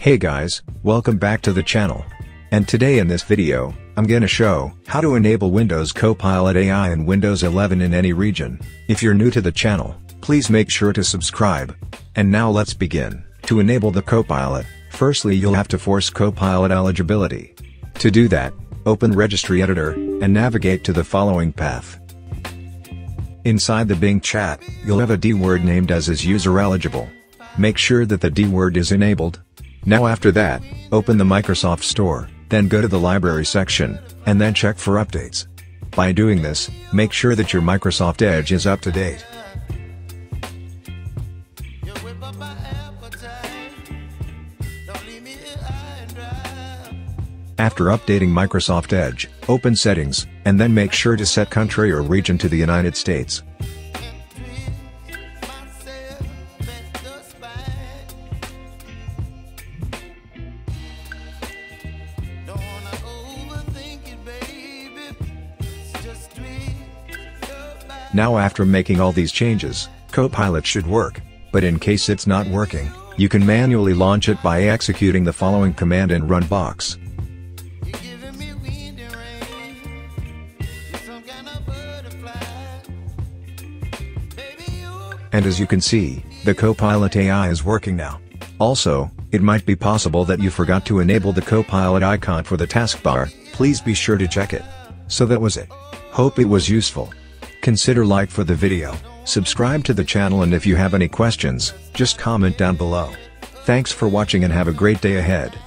Hey guys, welcome back to the channel. And today in this video, I'm gonna show how to enable Windows Copilot AI in Windows 11 in any region. If you're new to the channel, please make sure to subscribe. And now let's begin. To enable the Copilot, firstly you'll have to force Copilot eligibility. To do that, open Registry Editor, and navigate to the following path. Inside the Bing Chat, you'll have a DWORD named as IsUserEligible. Make sure that the DWORD is enabled. Now after that, open the Microsoft Store, then go to the Library section, and then check for updates. By doing this, make sure that your Microsoft Edge is up to date. After updating Microsoft Edge, open Settings, and then make sure to set country or region to the United States. Now after making all these changes, Copilot should work, but in case it's not working, you can manually launch it by executing the following command in Run box. And as you can see, the Copilot AI is working now. Also, it might be possible that you forgot to enable the Copilot icon for the taskbar, please be sure to check it. So that was it. Hope it was useful. Consider like for the video, subscribe to the channel, and if you have any questions, just comment down below. Thanks for watching and have a great day ahead.